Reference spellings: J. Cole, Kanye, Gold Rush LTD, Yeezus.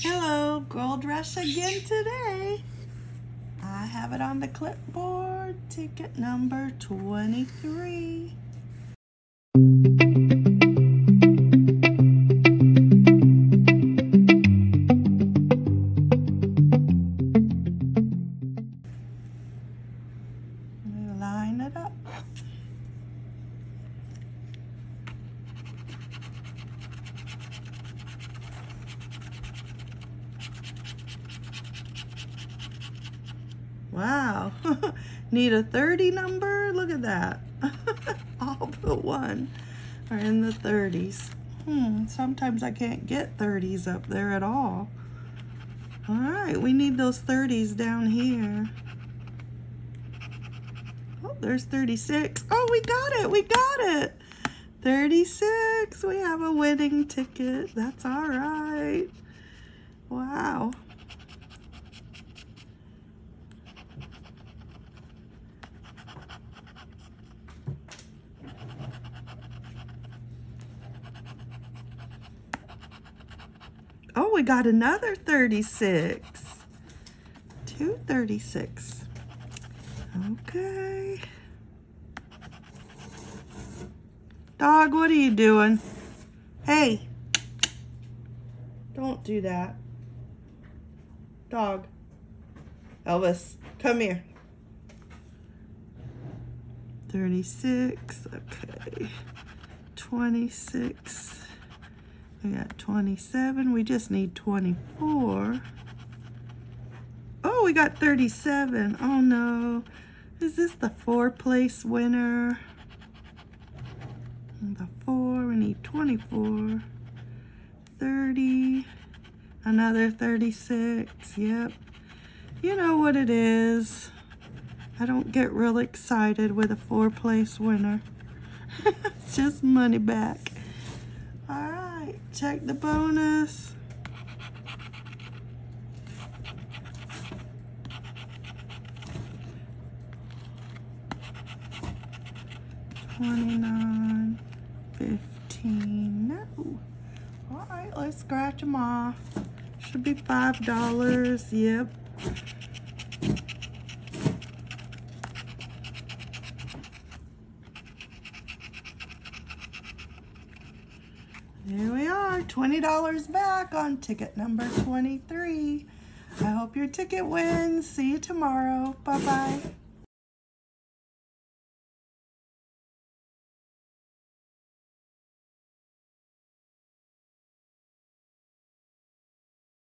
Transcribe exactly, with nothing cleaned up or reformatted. Hello, Gold Rush again today. I have it on the clipboard, ticket number twenty-three. Line it up. Wow, need a thirty number? Look at that. All but one are in the thirties. Hmm, sometimes I can't get thirties up there at all. All right, we need those thirties down here. Oh, there's thirty-six. Oh, we got it, we got it. thirty-six, we have a winning ticket. That's all right. Wow. Oh, we got another thirty-six. Two thirty-six. Okay. Dog, what are you doing? Hey. Don't do that. Dog. Elvis, come here. thirty-six. Okay. twenty-six. We got twenty-seven. We just need twenty-four. Oh, we got thirty-seven. Oh, no. Is this the four-place winner? The four. We need twenty-four. thirty. Another thirty-six. Yep. You know what it is. I don't get real excited with a four-place winner. It's just money back. All right. Check the bonus. twenty-nine, fifteen, no. All right, let's scratch them off. Should be five dollars, yep. Here we are, twenty dollars back on ticket number twenty-three. I hope your ticket wins. See you tomorrow. Bye-bye.